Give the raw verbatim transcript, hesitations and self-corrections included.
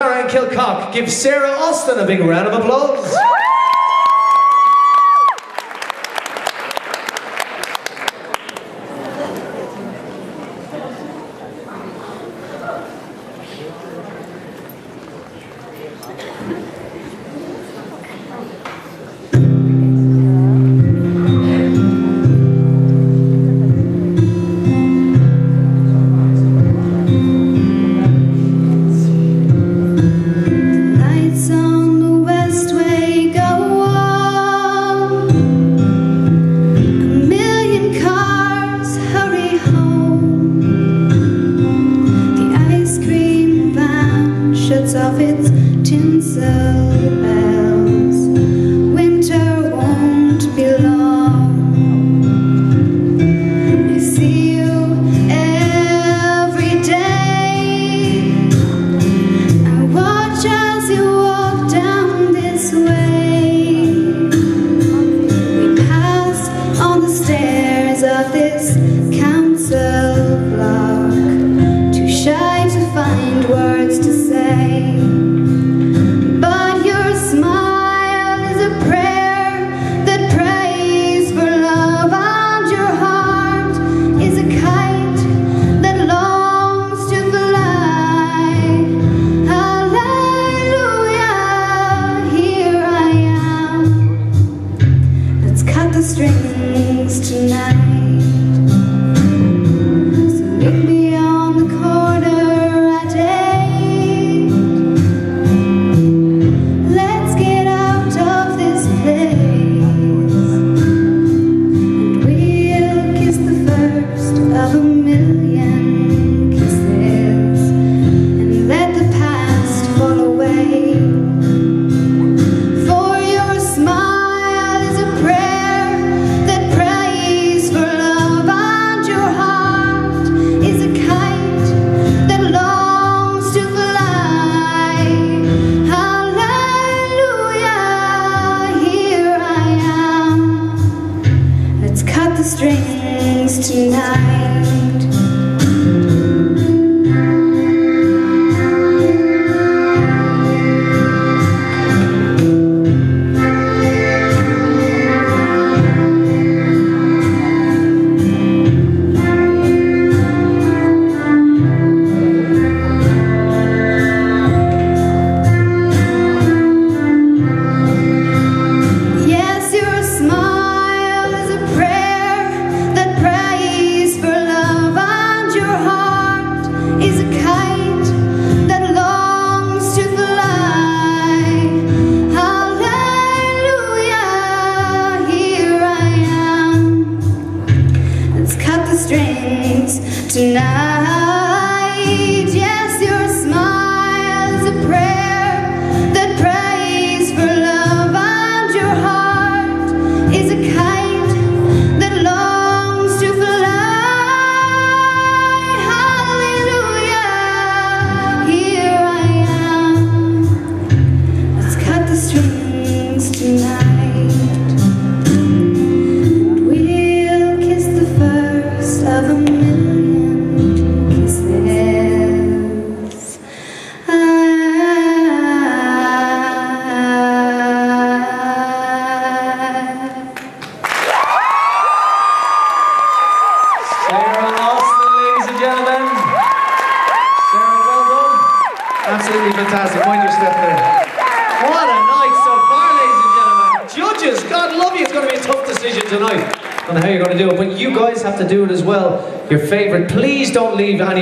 Sarah and Kilcock, give Sarah Austin a big round of applause. Of its tinsel bells, winter won't be long. I see you every day. I watch as you walk down this way. We pass on the stairs of this council block, too shy to find words to say. Strings tonight, so meet me on the corner at eight. Let's get out of this place, and we'll kiss the first of a million kisses, and let the past fall away. Strings tonight. Tonight, yes, your smile is a prayer that prays for love, and your heart is a kite that longs to fly. Hallelujah, here I am. Let's cut the strings tonight. Absolutely fantastic. Mind your step there. What a night so far, ladies and gentlemen. Judges, God love you, it's going to be a tough decision tonight on how you're going to do it. But you guys have to do it as well. Your favourite. Please don't leave any